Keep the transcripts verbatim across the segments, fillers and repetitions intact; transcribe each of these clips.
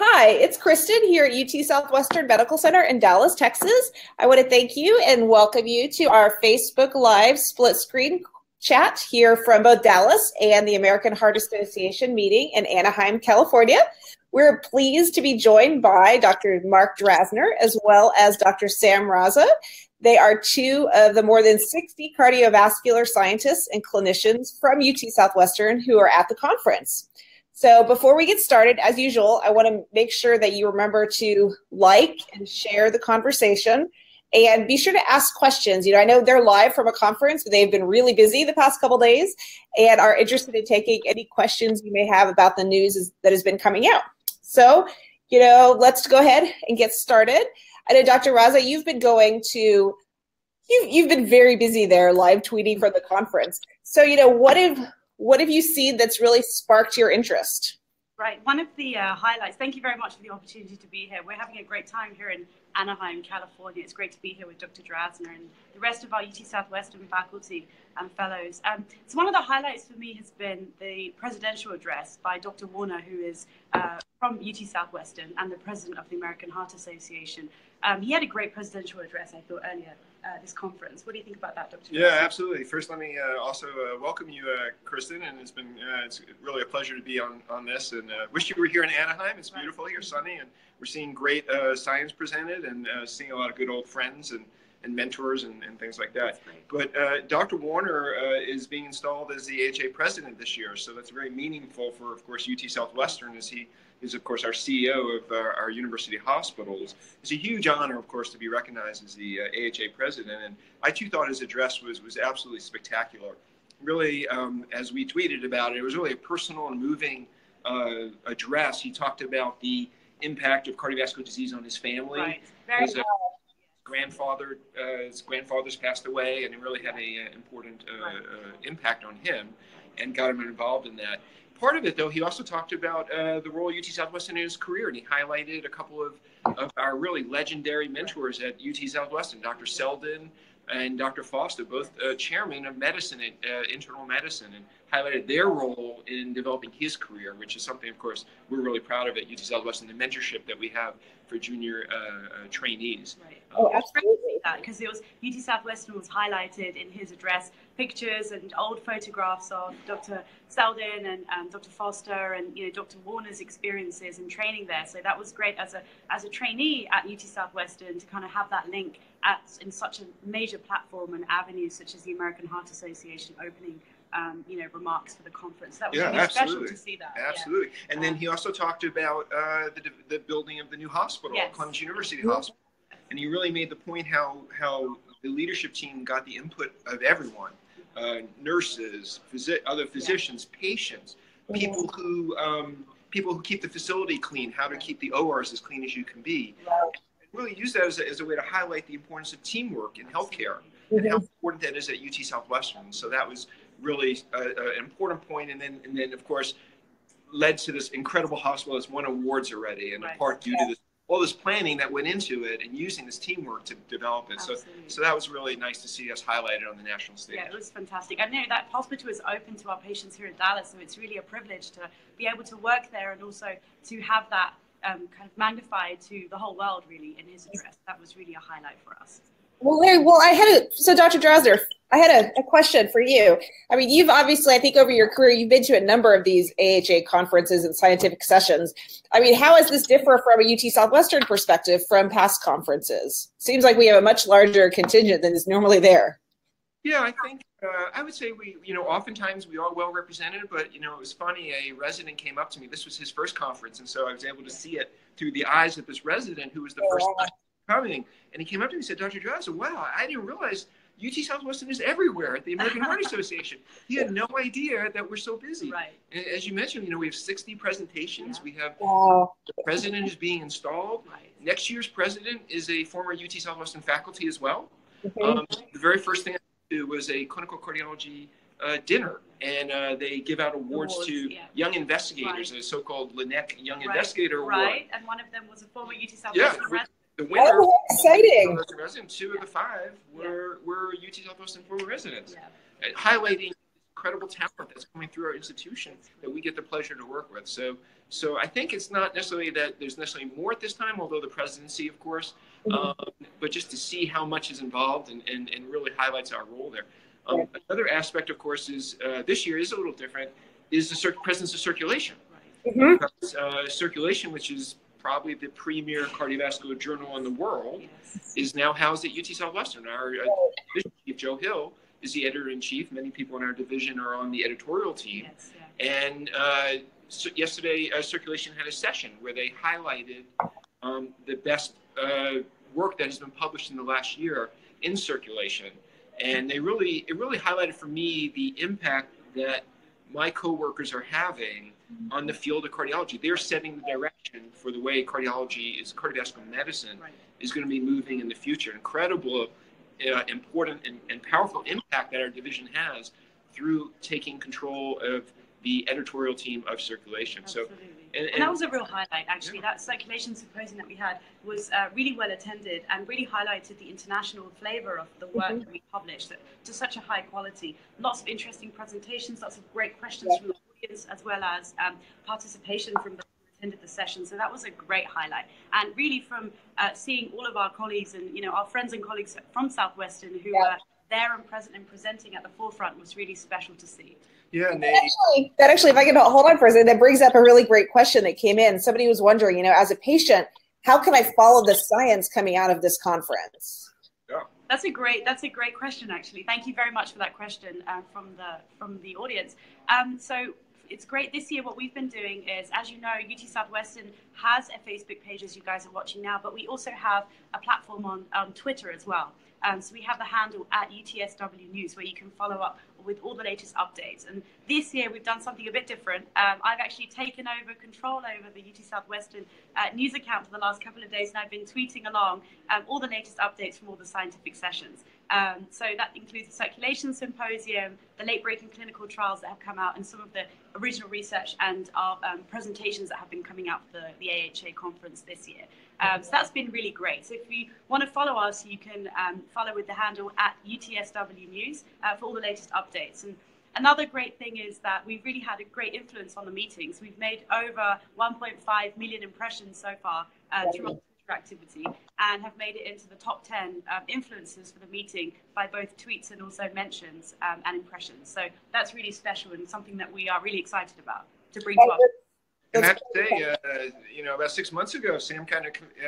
Hi, it's Kristen here at U T Southwestern Medical Center in Dallas, Texas. I want to thank you and welcome you to our Facebook Live split screen chat here from both Dallas and the American Heart Association meeting in Anaheim, California. We're pleased to be joined by Doctor Mark Drazner as well as Doctor Sam Raza. They are two of the more than sixty cardiovascular scientists and clinicians from U T Southwestern who are at the conference. So before we get started, as usual, I want to make sure that you remember to like and share the conversation and be sure to ask questions. You know, I know they're live from a conference, but they've been really busy the past couple days and are interested in taking any questions you may have about the news that has been coming out. So, you know, let's go ahead and get started. I know, Doctor Raza, you've been going to, you've, you've been very busy there live tweeting from the conference. So, you know, what if, What have you seen that's really sparked your interest? Right, one of the uh, highlights, thank you very much for the opportunity to be here. We're having a great time here in Anaheim, California. It's great to be here with Doctor Drazner and the rest of our U T Southwestern faculty and fellows. Um, so one of the highlights for me has been the presidential address by Doctor Warner, who is uh, from U T Southwestern and the president of the American Heart Association. Um, he had a great presidential address, I thought, earlier Uh, this conference. What do you think about that, Doctor? Yeah, absolutely. First, let me uh, also uh, welcome you, uh, Kristen, and it's been uh, it's really a pleasure to be on, on this, and uh, wish you were here in Anaheim. It's beautiful here, sunny, and we're seeing great uh, science presented and uh, seeing a lot of good old friends and, and mentors and, and things like that. But uh, Doctor Warner uh, is being installed as the A H A president this year, so that's very meaningful for, of course, U T Southwestern, as he is, of course, our C E O of our, our university hospitals. It's a huge honor, of course, to be recognized as the uh, A H A president, and I, too, thought his address was, was absolutely spectacular. Really, um, as we tweeted about it, it was really a personal and moving uh, address. He talked about the impact of cardiovascular disease on his family. Right. Very well. Grandfather, uh, his grandfather's passed away, and it really had an uh, important uh, uh, impact on him and got him involved in that. Part of it, though, he also talked about uh, the role of U T Southwestern in his career, and he highlighted a couple of, of our really legendary mentors at U T Southwestern, Doctor Selden and Doctor Foster, both uh, chairman of medicine, at, uh, internal medicine, and highlighted their role in developing his career, which is something, of course, we're really proud of at U T Southwestern, the mentorship that we have for junior uh, uh, trainees. Right. Um, oh, absolutely. Because it was U T Southwestern was highlighted in his address, pictures and old photographs of Doctor Selden and um, Doctor Foster and, you know, Doctor Warner's experiences and training there. So that was great as a as a trainee at U T Southwestern to kind of have that link at in such a major platform and avenue such as the American Heart Association opening Um, you know, remarks for the conference. That was yeah, really absolutely. special to see that. Absolutely. Yeah. And um, then he also talked about uh, the, the building of the new hospital, yes. Clemson University Hospital. And he really made the point how, how the leadership team got the input of everyone, uh, nurses, phys other physicians, yeah. patients, people yeah. who um, people who keep the facility clean, how to yeah. keep the O Rs as clean as you can be. Yeah. Really use that as a, as a way to highlight the importance of teamwork in healthcare mm-hmm. and how important that is at U T Southwestern. So that was really uh, an important point, and then, and then of course, led to this incredible hospital that's won awards already, and right. in part due yeah. to this, all this planning that went into it and using this teamwork to develop it. Absolutely. So, so that was really nice to see us highlighted on the national stage. Yeah, it was fantastic. I know that hospital is open to our patients here in Dallas, so it's really a privilege to be able to work there and also to have that um, kind of magnified to the whole world, really, in his address. That was really a highlight for us. Well, Larry, well, I had a, so Doctor Drazner, I had a, a question for you. I mean, you've obviously, I think over your career, you've been to a number of these A H A conferences and scientific sessions. I mean, how does this differ from a U T Southwestern perspective from past conferences? Seems like we have a much larger contingent than is normally there. Yeah, I think, uh, I would say we, you know, oftentimes we are well represented, but, you know, it was funny, a resident came up to me. This was his first conference, and so I was able to see it through the eyes of this resident who was the yeah. first time coming, and he came up to me and said, Doctor Drazner, wow, I didn't realize U T Southwestern is everywhere at the American Heart Association. He had no idea that we're so busy. Right. And as you mentioned, you know, we have sixty presentations. Yeah. We have wow. the president is being installed. Right. Next year's president is a former U T Southwestern faculty as well. Mm-hmm. um, the very first thing I did was a clinical cardiology uh, dinner, and uh, they give out awards, awards to yeah. young investigators, right. a so-called L N E C Young right. Investigator Award. Right, and one of them was a former U T Southwestern yeah. The winner, oh, exciting. Two of the five were, yeah. were U T Southwestern former residents, yeah. highlighting incredible talent that's coming through our institution that we get the pleasure to work with. So, so I think it's not necessarily that there's necessarily more at this time, although the presidency, of course, um, but just to see how much is involved and, and, and really highlights our role there. Um, another aspect, of course, is uh, this year is a little different, is the cir presence of circulation. Mm-hmm. Because, uh, circulation, which is probably the premier cardiovascular journal in the world, yes, is now housed at U T Southwestern. Our uh, division chief, Joe Hill, is the editor-in-chief. Many people in our division are on the editorial team. Yes, yeah. And uh, so yesterday, uh, Circulation had a session where they highlighted um, the best uh, work that has been published in the last year in circulation. And they really, it really highlighted for me the impact that my coworkers are having on the field of cardiology. They're setting the direction for the way cardiology is, cardiovascular medicine right. is going to be moving in the future. Incredible, uh, important, and, and powerful impact that our division has through taking control of the editorial team of Circulation. Absolutely. So, and, and, and that was a real highlight, actually. Yeah. That Circulation symposium that we had was uh, really well attended and really highlighted the international flavor of the work mm-hmm. that we published that, to such a high quality. Lots of interesting presentations, lots of great questions yeah. from the audience, as well as um, participation from the attended the session. So that was a great highlight, and really from uh, seeing all of our colleagues and you know our friends and colleagues from Southwestern who yeah. were there and present and presenting at the forefront was really special to see. Yeah, and they... that, actually, that actually, if I can hold on for a second, that brings up a really great question that came in. Somebody was wondering, you know, as a patient, how can I follow the science coming out of this conference? Yeah, that's a great that's a great question. Actually, thank you very much for that question uh, from the from the audience. Um, so. It's great this year. What we've been doing is, as you know, U T Southwestern has a Facebook page, as you guys are watching now, but we also have a platform on, on Twitter as well. Um, so we have the handle at U T S W News, where you can follow up with all the latest updates. And this year we've done something a bit different. Um, I've actually taken over control over the U T Southwestern uh, news account for the last couple of days, and I've been tweeting along um, all the latest updates from all the scientific sessions. Um, so that includes the Circulation Symposium, the late-breaking clinical trials that have come out, and some of the original research and our um, presentations that have been coming out for the, the A H A conference this year. Um, so that's been really great. So if you want to follow us, you can um, follow with the handle at U T S W News uh, for all the latest updates. And another great thing is that we've really had a great influence on the meetings. We've made over one point five million impressions so far uh, through activity, and have made it into the top ten um, influencers for the meeting by both tweets and also mentions um, and impressions. So that's really special and something that we are really excited about to bring to us. And I have to say, uh, you know, about six months ago, Sam kind of uh,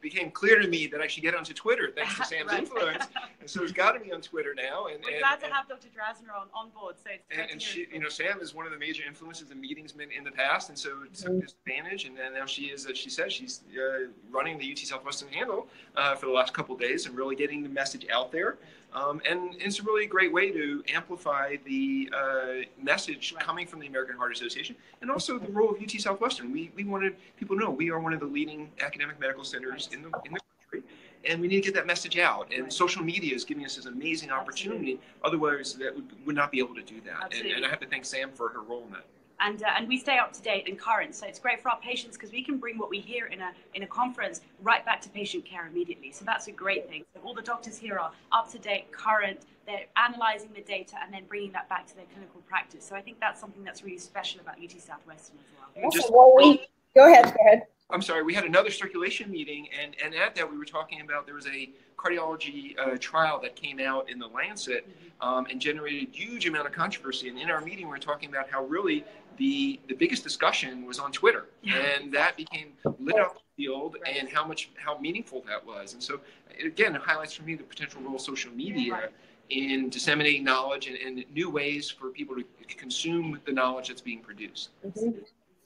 became clear to me that I should get onto Twitter, thanks to Sam's right. influence. And so it's got me on Twitter now. And we're and, glad to and, have Doctor Drazner on, on board. So it's and, and she, you know, Sam is one of the major influences in meetings in the past, and so mm-hmm. took this advantage. And then now she is, as she says, she's uh, running the U T Southwestern handle uh, for the last couple of days and really getting the message out there. Um, and it's a really great way to amplify the uh, message right. coming from the American Heart Association, and also the role of U T Southwestern. We, we wanted people to know we are one of the leading academic medical centers right. in, the, in the country, and we need to get that message out. And right. social media is giving us this amazing opportunity. Absolutely. Otherwise, that would, would not be able to do that. And, and I have to thank Sam for her role in that. And, uh, and we stay up to date and current, so it's great for our patients because we can bring what we hear in a, in a conference right back to patient care immediately. So that's a great thing. So all the doctors here are up to date, current, they're analyzing the data and then bringing that back to their clinical practice. So I think that's something that's really special about U T Southwestern as well. Just, well we, go ahead, go ahead. I'm sorry, we had another circulation meeting, and, and at that we were talking about there was a cardiology uh, trial that came out in the Lancet um, and generated a huge amount of controversy. And in our meeting, we were talking about how really the, the biggest discussion was on Twitter, and that became lit up the field and how much, how meaningful that was. And so, again, it highlights for me the potential role of social media in disseminating knowledge and, and new ways for people to consume the knowledge that's being produced. Mm-hmm.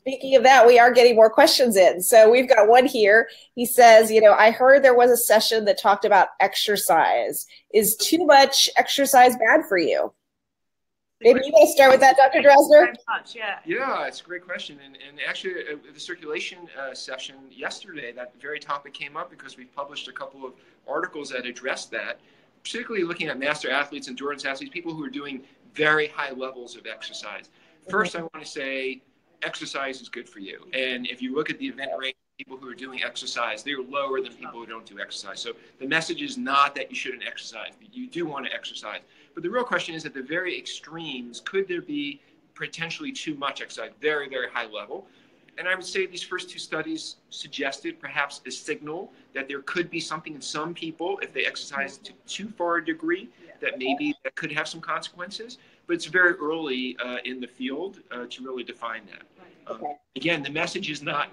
Speaking of that, we are getting more questions in. So we've got one here. He says, you know, I heard there was a session that talked about exercise. Is too much exercise bad for you? Maybe you want to start with that, Doctor Drazner? Yeah. yeah, it's a great question. And, and actually, uh, the circulation uh, session yesterday, that very topic came up because we published a couple of articles that addressed that, particularly looking at master athletes, endurance athletes, people who are doing very high levels of exercise. First, I want to say, exercise is good for you. And if you look at the event rate, people who are doing exercise, they're lower than people who don't do exercise. So the message is not that you shouldn't exercise, but you do want to exercise. But the real question is, at the very extremes, could there be potentially too much exercise, very, very high level? And I would say these first two studies suggested perhaps a signal that there could be something in some people, if they exercise to too far a degree, that maybe that could have some consequences. But it's very early uh, in the field uh, to really define that. Um, again, the message is not,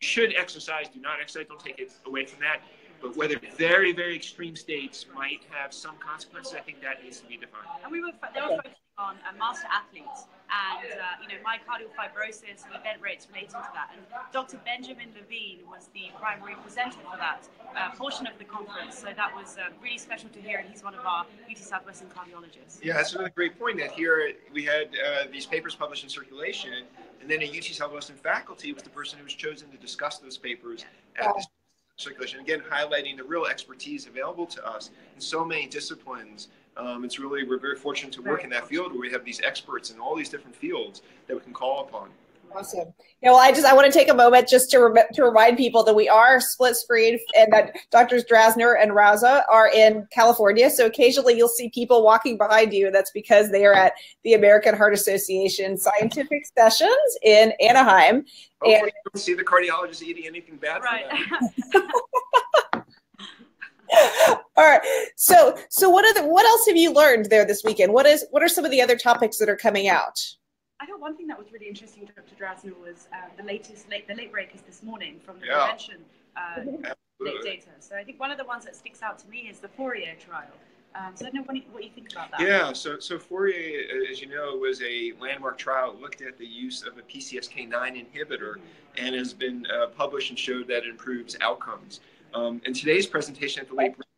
should exercise, do not exercise, don't take it away from that. But whether very, very extreme states might have some consequences, I think that needs to be defined. And we were, they were focusing on uh, master athletes and, uh, you know, myocardial fibrosis and event rates relating to that. And Doctor Benjamin Levine was the primary presenter for that uh, portion of the conference. So that was uh, really special to hear, and he's one of our U T Southwestern cardiologists. Yeah, that's another great point, that here we had uh, these papers published in Circulation, and then a U T Southwestern faculty was the person who was chosen to discuss those papers yeah. at this Circulation, again, highlighting the real expertise available to us in so many disciplines. Um, it's really, we're very fortunate to work in that field where we have these experts in all these different fields that we can call upon. Awesome. Yeah, well, I just I want to take a moment just to, rem to remind people that we are split screen and that Doctors Drazner and Raza are in California. So occasionally you'll see people walking behind you. And that's because they are at the American Heart Association scientific sessions in Anaheim. Hopefully and you don't see the cardiologist eating anything bad. Right. All right. So so what are the, what else have you learned there this weekend? What is what are some of the other topics that are coming out? I thought one thing that was really interesting, Doctor Drazner, was uh, the latest, late, the late breakers this morning from the yeah. prevention uh, data. So I think one of the ones that sticks out to me is the Fourier trial. Um, so I don't know what you, what you think about that. Yeah, so, so Fourier, as you know, was a landmark trial that looked at the use of a P C S K nine inhibitor mm-hmm. and has been uh, published and showed that it improves outcomes. Um, and today's presentation at the late breakers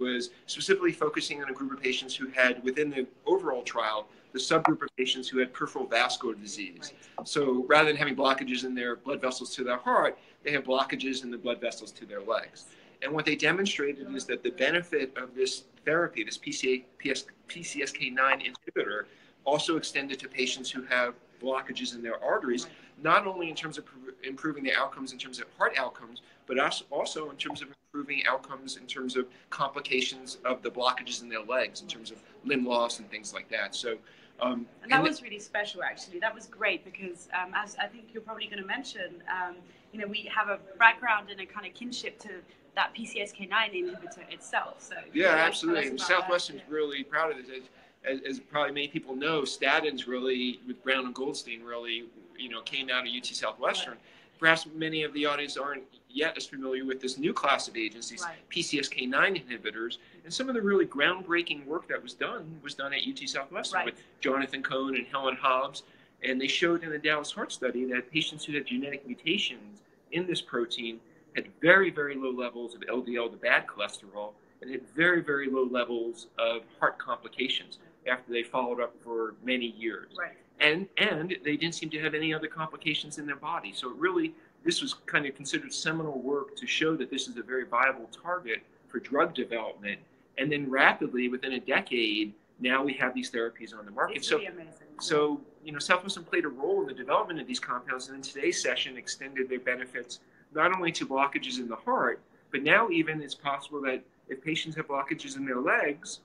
was specifically focusing on a group of patients who had, within the overall trial, the subgroup of patients who had peripheral vascular disease. So rather than having blockages in their blood vessels to their heart, they have blockages in the blood vessels to their legs. And what they demonstrated is that the benefit of this therapy, this P C S K nine inhibitor, also extended to patients who have blockages in their arteries, not only in terms of improving the outcomes in terms of heart outcomes, but also in terms of improving outcomes in terms of complications of the blockages in their legs, in terms of limb loss and things like that. So, um, and that and was really special, actually. That was great because, um, as I think you're probably going to mention, um, you know, we have a background and a kind of kinship to that P C S K nine inhibitor itself. So yeah, absolutely. And Southwestern's yeah. really proud of this. As, as probably many people know, statins really, with Brown and Goldstein, really, you know, came out of U T Southwestern. Right. Perhaps many of the audience aren't yet as familiar with this new class of agents, these right. P C S K nine inhibitors. And some of the really groundbreaking work that was done was done at U T Southwestern right. with Jonathan Cohn and Helen Hobbs. And they showed in the Dallas Heart Study that patients who had genetic mutations in this protein had very, very low levels of L D L, the bad cholesterol, and had very, very low levels of heart complications after they followed up for many years. Right. And, and they didn't seem to have any other complications in their body. So it really, this was kind of considered seminal work to show that this is a very viable target for drug development. And then rapidly, within a decade, now we have these therapies on the market. It's really so, amazing. So, you know, Southwestern played a role in the development of these compounds, and in today's session extended their benefits not only to blockages in the heart, but now even it's possible that if patients have blockages in their legs,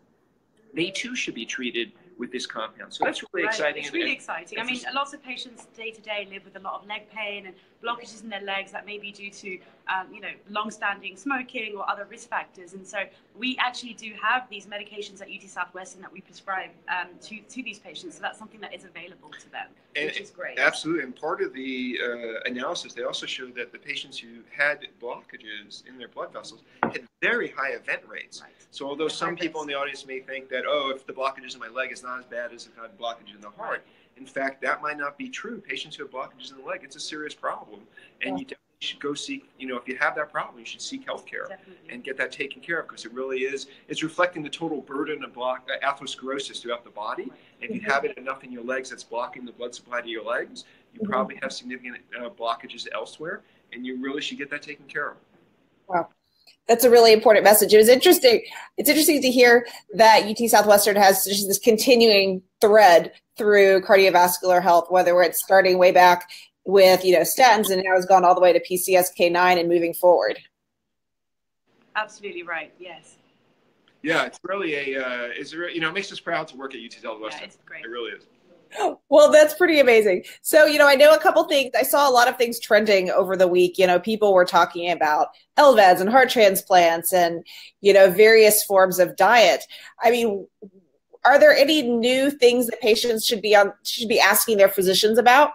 they too should be treated with this compound. So that's really right. exciting. It's really and, exciting. I mean, lots of patients day to day live with a lot of leg pain and blockages in their legs that may be due to, um, you know, long-standing smoking or other risk factors. And so we actually do have these medications at U T Southwestern that we prescribe um, to, to these patients. So that's something that is available to them, and which is great. Absolutely. And part of the uh, analysis, they also showed that the patients who had blockages in their blood vessels had very high event rates. Right. So although That's some perfect. people in the audience may think that, oh, if the blockages in my leg is not as bad as if I had blockage in the heart. In fact, that might not be true. Patients who have blockages in the leg, it's a serious problem. And yeah. you definitely should go seek, you know, if you have that problem, you should seek health care definitely. and get that taken care of, because it really is, it's reflecting the total burden of block, uh, atherosclerosis throughout the body. And if you have it enough in your legs that's blocking the blood supply to your legs, you mm-hmm. probably have significant uh, blockages elsewhere, and you really should get that taken care of. Wow. That's a really important message. It was interesting. It's interesting to hear that U T Southwestern has just this continuing thread through cardiovascular health, whether it's starting way back with, you know, statins and now has gone all the way to P C S K nine and moving forward. Absolutely right. Yes. Yeah, it's really a, uh, it's a, you know, it makes us proud to work at U T Southwestern. Yeah, it really is. Well, that's pretty amazing. So, you know, I know a couple things. I saw a lot of things trending over the week. You know, people were talking about L V A Ds and heart transplants and, you know, various forms of diet. I mean, are there any new things that patients should be on, should be asking their physicians about?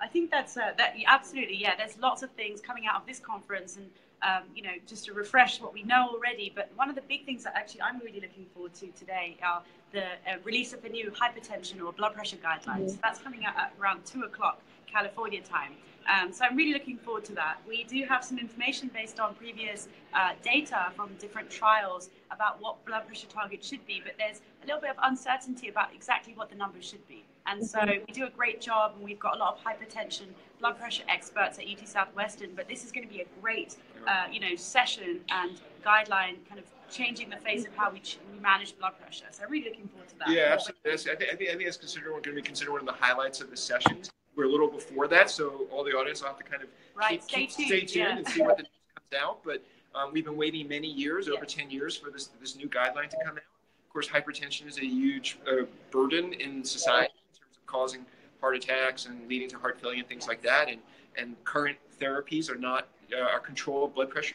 I think that's uh, that. Absolutely. Yeah, there's lots of things coming out of this conference and, um, you know, just to refresh what we know already. But one of the big things that actually I'm really looking forward to today are the uh, release of the new hypertension or blood pressure guidelines. Mm-hmm. That's coming out at around two o'clock California time. Um, so I'm really looking forward to that. We do have some information based on previous uh, data from different trials about what blood pressure targets should be, but there's a little bit of uncertainty about exactly what the numbers should be. And so we do a great job, and we've got a lot of hypertension, blood pressure experts at U T Southwestern, but this is going to be a great, uh, you know, session and guideline kind of changing the face of how we, ch we manage blood pressure. So I'm really looking forward to that. Yeah, absolutely. I think, I think, I think that's considered, we're going to be considered one of the highlights of the sessions. We're a little before that, so all the audience will have to kind of right, keep, stay, keep, tuned, stay tuned yeah. and see what the news comes out. But um, we've been waiting many years, yeah. over ten years, for this this new guideline to come out. Of course, hypertension is a huge uh, burden in society in terms of causing heart attacks and leading to heart failure and things like that. And and current therapies are not uh, our control of blood pressure.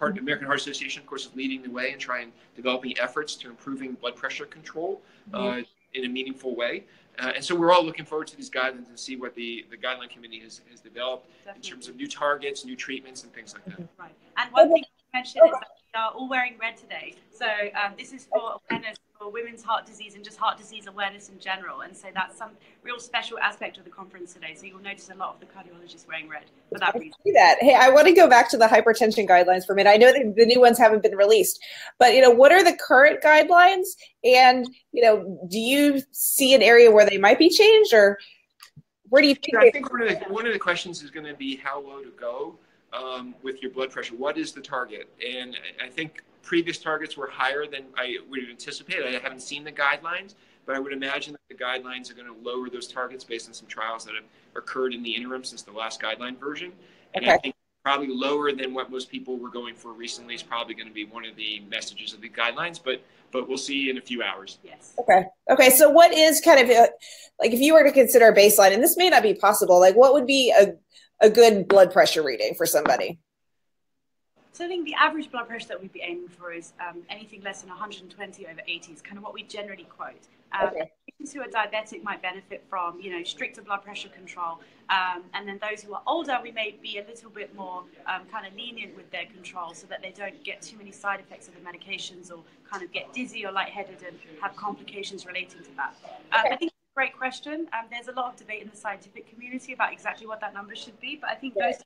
Heart, American Heart Association, of course, is leading the way and trying developing efforts to improving blood pressure control uh, in a meaningful way. Uh, and so we're all looking forward to these guidelines and see what the, the guideline committee has, has developed Definitely. in terms of new targets, new treatments, and things like that. Right. And one thing to mention is that we are all wearing red today. So um, this is for awareness for women's heart disease and just heart disease awareness in general. And so that's some real special aspect of the conference today. So you'll notice a lot of the cardiologists wearing red for that reason. I see that. Hey, I want to go back to the hypertension guidelines for a minute. I know that the new ones haven't been released, but, you know, what are the current guidelines? And, you know, do you see an area where they might be changed, or where do you think? Yeah, I think one of, the, one of the questions is going to be how low to go um, with your blood pressure. What is the target? And I think previous targets were higher than I would anticipate. I haven't seen the guidelines, but I would imagine that the guidelines are going to lower those targets based on some trials that have occurred in the interim since the last guideline version. And okay. I think probably lower than what most people were going for recently is probably going to be one of the messages of the guidelines, but but we'll see in a few hours. Yes. Okay. Okay. So what is kind of a, like, if you were to consider a baseline, and this may not be possible, like what would be a, a good blood pressure reading for somebody? So I think the average blood pressure that we'd be aiming for is um, anything less than one hundred twenty over eighty is kind of what we generally quote. Um, okay. Patients who are diabetic might benefit from, you know, stricter blood pressure control. Um, and then those who are older, we may be a little bit more um, kind of lenient with their control so that they don't get too many side effects of the medications or kind of get dizzy or lightheaded and have complications relating to that. Um, okay. I think it's a great question. Um, there's a lot of debate in the scientific community about exactly what that number should be, but I think those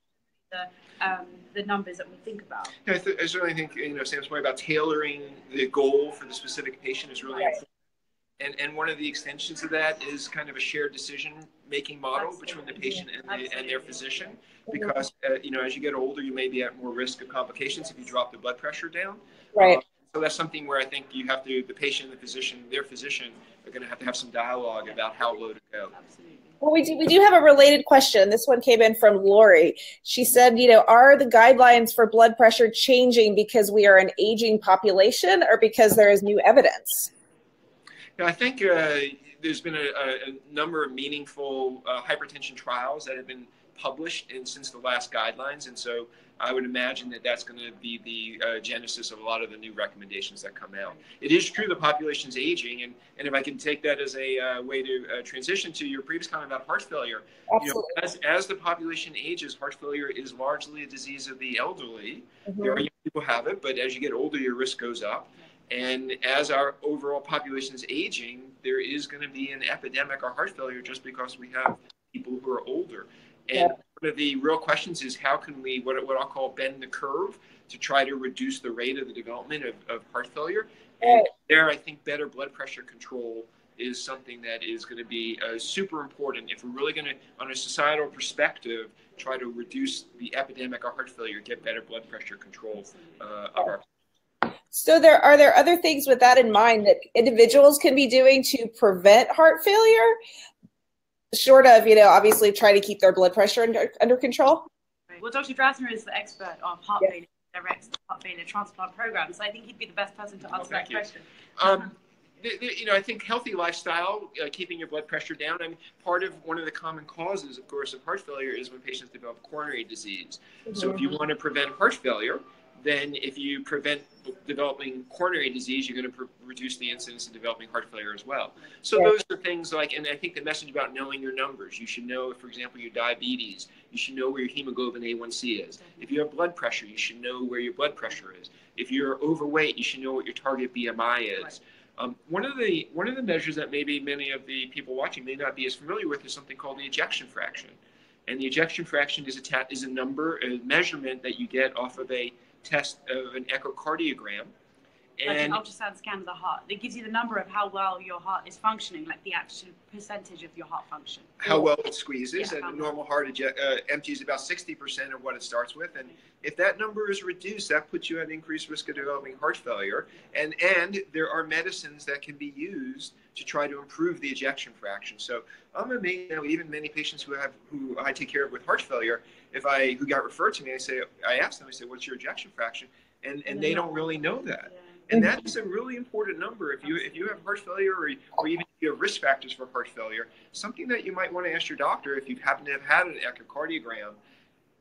The, um, the numbers that we think about. Yeah, I, th I certainly think, you know, Sam's point about tailoring the goal for the specific patient is really right. important. And, and one of the extensions of that is kind of a shared decision-making model Absolutely. between the patient and, the, and their physician, because, uh, you know, as you get older, you may be at more risk of complications if you drop the blood pressure down. Right. Um, so that's something where I think you have to, the patient and the physician, their physician, are going to have to have some dialogue about how low to go. Absolutely. Well, we do, we do have a related question. This one came in from Lori. She said, you know, are the guidelines for blood pressure changing because we are an aging population or because there is new evidence? Now, I think uh, there's been a, a number of meaningful uh, hypertension trials that have been published in, since the last guidelines. And so I would imagine that that's going to be the uh, genesis of a lot of the new recommendations that come out. It is true the population's aging, and, and if I can take that as a uh, way to uh, transition to your previous comment about heart failure, you know, as, as the population ages, heart failure is largely a disease of the elderly. Mm-hmm. There are young people who have it, but as you get older, your risk goes up. And as our overall population is aging, there is going to be an epidemic of heart failure just because we have people who are older. And yep. one of the real questions is how can we, what, what I'll call, bend the curve to try to reduce the rate of the development of, of heart failure. And right. there, I think better blood pressure control is something that is going to be uh, super important if we're really going to, on a societal perspective, try to reduce the epidemic of heart failure, get better blood pressure control uh, of our. So there are there other things with that in mind that individuals can be doing to prevent heart failure? Short of, you know, obviously try to keep their blood pressure under, under control? Well, Doctor Drazner is the expert on heart failure. directs the heart failure transplant program. So I think he'd be the best person to answer well, that you. question. Um, the, the, you know, I think healthy lifestyle, uh, keeping your blood pressure down. I mean, part of one of the common causes, of course, of heart failure is when patients develop coronary disease. Mm-hmm. So if you want to prevent heart failure, then if you prevent developing coronary disease, you're going to reduce the incidence of developing heart failure as well. So yeah. those are things like, and I think the message about knowing your numbers, you should know, for example, your diabetes, you should know where your hemoglobin A one C is. If you have blood pressure, you should know where your blood pressure is. If you're overweight, you should know what your target B M I is. Um, one of the, one of the measures that maybe many of the people watching may not be as familiar with is something called the ejection fraction. And the ejection fraction is a, ta is a number, a measurement that you get off of a test of an echocardiogram. And like an ultrasound scan of the heart. It gives you the number of how well your heart is functioning, like the actual percentage of your heart function. How well it squeezes, yeah, and a normal heart uh, empties about sixty percent of what it starts with. And if that number is reduced, that puts you at increased risk of developing heart failure. And, and there are medicines that can be used to try to improve the ejection fraction. So I'm amazed, you know, even many patients who have, who I take care of with heart failure, if I, who got referred to me, I say, I ask them, I say, what's your ejection fraction? And, and they don't really know that. Yeah. And that is a really important number. If you if you have heart failure, or, or even if you have risk factors for heart failure, something that you might want to ask your doctor, if you happen to have had an echocardiogram,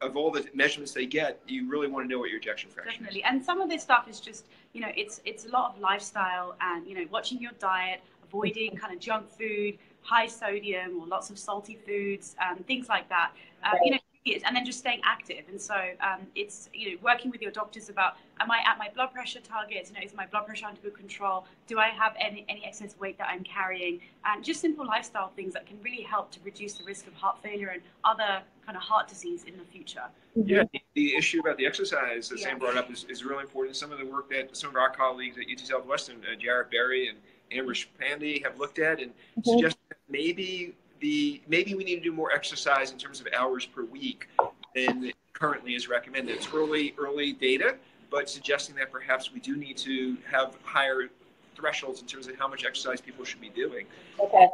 of all the measurements they get, you really want to know what your ejection fraction is. Definitely. And some of this stuff is just, you know, it's it's a lot of lifestyle and, you know, watching your diet, avoiding kind of junk food, high sodium or lots of salty foods, um, things like that. Um, you know, and then just staying active. And so um, it's, you know, working with your doctors about, am I at my blood pressure targets? You know, is my blood pressure under good control? Do I have any, any excess weight that I'm carrying? And just simple lifestyle things that can really help to reduce the risk of heart failure and other kind of heart disease in the future. Yeah, the, the issue about the exercise that yeah. Sam brought up is, is really important. Some of the work that some of our colleagues at U T Southwestern, uh, Jared Berry and Amrish Pandey, have looked at and okay. suggested that maybe The, maybe we need to do more exercise in terms of hours per week than currently is recommended. It's early, early data, but suggesting that perhaps we do need to have higher thresholds in terms of how much exercise people should be doing. Okay.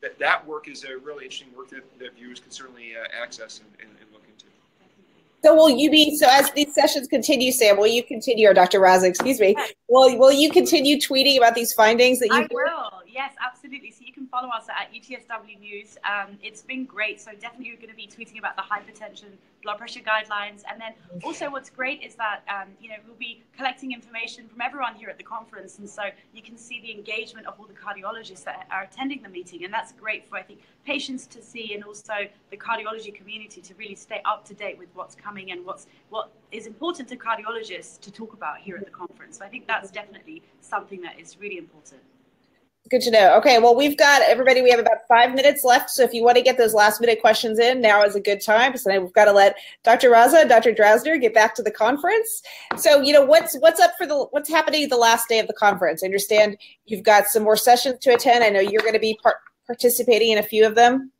That, that work is a really interesting work that, that viewers can certainly uh, access and, and, and look into. So will you be, so as these sessions continue, Sam, will you continue, or Doctor Raza, excuse me, will, will you continue tweeting about these findings that you I will, yes, absolutely. So you can follow us at U T S W News. Um, it's been great. So definitely we're going to be tweeting about the hypertension, blood pressure guidelines. And then also what's great is that, um, you know, we'll be collecting information from everyone here at the conference. And so you can see the engagement of all the cardiologists that are attending the meeting. And that's great for, I think, patients to see, and also the cardiology community to really stay up to date with what's coming. And what's what is important to cardiologists to talk about here at the conference. So I think that's definitely something that is really important. Good to know. Okay, well, we've got everybody, we have about five minutes left. So if you want to get those last minute questions in, now is a good time. So we've got to let Doctor Raza and Doctor Drazner get back to the conference. So, you know, what's what's up for the what's happening the last day of the conference? I understand you've got some more sessions to attend. I know you're going to be part participating in a few of them.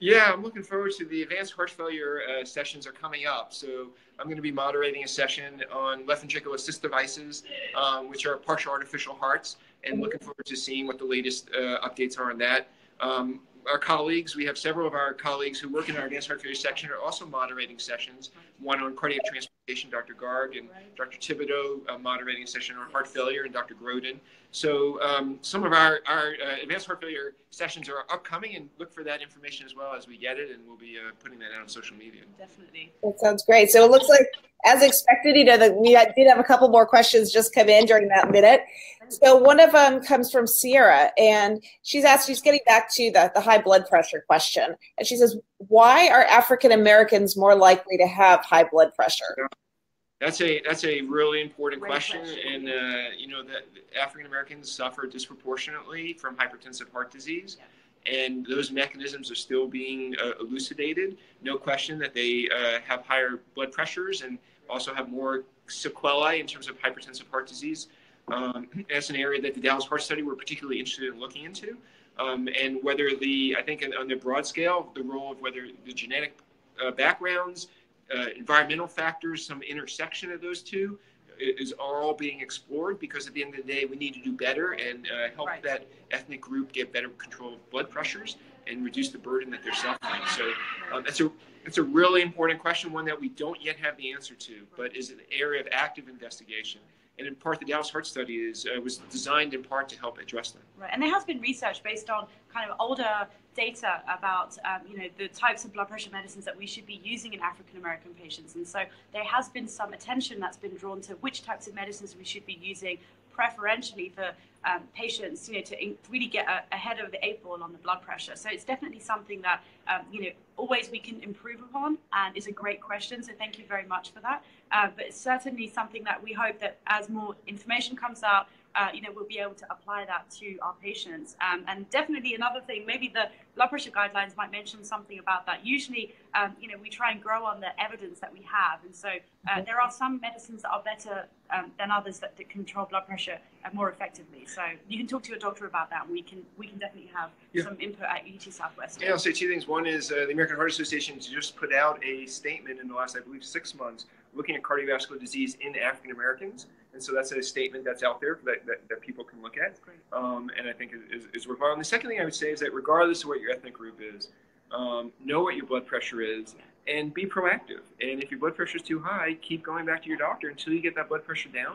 Yeah, I'm looking forward to the advanced heart failure uh, sessions are coming up. So I'm going to be moderating a session on left ventricular assist devices, um, which are partial artificial hearts, and looking forward to seeing what the latest uh, updates are on that. Um, our colleagues, we have several of our colleagues who work in our advanced heart failure section are also moderating sessions, one on cardiac transplantation, Doctor Garg, and Doctor Thibodeau uh, moderating a session on heart failure, and Doctor Grodin. So um, some of our, our uh, advanced heart failure sessions are upcoming, and look for that information as well as we get it, and we'll be uh, putting that out on social media. Definitely. That sounds great. So it looks like, as expected, you know, the, we had, did have a couple more questions just come in during that minute. So one of them comes from Sierra, and she's asked, she's getting back to the, the high blood pressure question. And she says, why are African Americans more likely to have high blood pressure? Yeah. That's a that's a really important question, and uh, you know that African Americans suffer disproportionately from hypertensive heart disease, and those mechanisms are still being uh, elucidated. No question that they uh, have higher blood pressures and also have more sequelae in terms of hypertensive heart disease. Um, that's an area that the Dallas Heart Study we're particularly interested in looking into, um, and whether the I think on the broad scale the role of whether the genetic uh, backgrounds. Uh, environmental factors, some intersection of those two is are all being explored, because at the end of the day we need to do better and uh, help right. that ethnic group get better control of blood pressures and reduce the burden that they're suffering. So um, that's a It's a really important question, one that we don't yet have the answer to, but is an area of active investigation. And in part, the Dallas Heart Study is uh, was designed in part to help address that. Right, and there has been research based on kind of older data about um, you know, the types of blood pressure medicines that we should be using in African American patients, and so there has been some attention that's been drawn to which types of medicines we should be using preferentially for um, patients, you know, to really get a ahead of the eight ball on the blood pressure. So it's definitely something that um, you know, always we can improve upon, and is a great question. So thank you very much for that. Uh, but it's certainly something that we hope that as more information comes out, Uh, you know, we'll be able to apply that to our patients. Um, and definitely another thing, maybe the blood pressure guidelines might mention something about that. Usually, um, you know, we try and grow on the evidence that we have. And so uh, there are some medicines that are better um, than others that, that control blood pressure uh, more effectively. So you can talk to your doctor about that. And we can we can definitely have yeah. some input at U T Southwestern. Yeah, I'll say two things. One is uh, the American Heart Association just put out a statement in the last, I believe, six months looking at cardiovascular disease in African Americans. And so that's a statement that's out there that, that, that people can look at, um, and I think is, is worthwhile. And the second thing I would say is that regardless of what your ethnic group is, um, know what your blood pressure is and be proactive. And if your blood pressure is too high, keep going back to your doctor until you get that blood pressure down.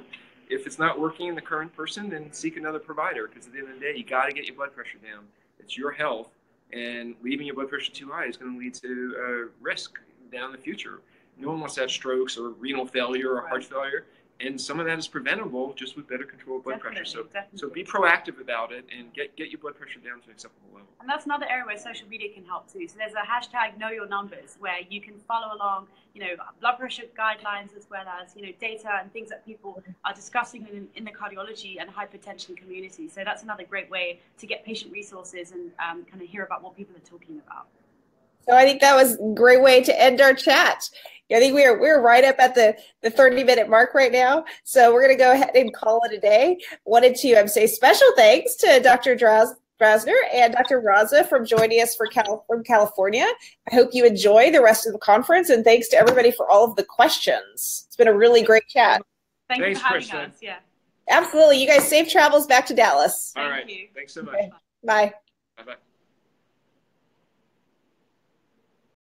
If it's not working in the current person, then seek another provider, because at the end of the day, you got to get your blood pressure down. It's your health, and leaving your blood pressure too high is going to lead to uh, risk down the future. No one wants to have strokes or renal failure or heart failure. And some of that is preventable just with better control of blood definitely, pressure. So, definitely. so be proactive about it and get, get your blood pressure down to an acceptable level. And that's another area where social media can help too. So there's a hashtag Know Your Numbers, where you can follow along, you know, blood pressure guidelines, as well as, you know, data and things that people are discussing in, in the cardiology and hypertension community. So that's another great way to get patient resources and um, kind of hear about what people are talking about. So I think that was a great way to end our chat. I think we are, we're right up at the, the thirty minute mark right now. So we're going to go ahead and call it a day. Wanted to um, say special thanks to Doctor Draz Drazner and Doctor Raza for joining us for Cal from California. I hope you enjoy the rest of the conference, and thanks to everybody for all of the questions. It's been a really great chat. Thank thanks you for having Kristen. us. Yeah. Absolutely. You guys, safe travels back to Dallas. All Thank right. You. Thanks so much. Okay. Bye. Bye-bye.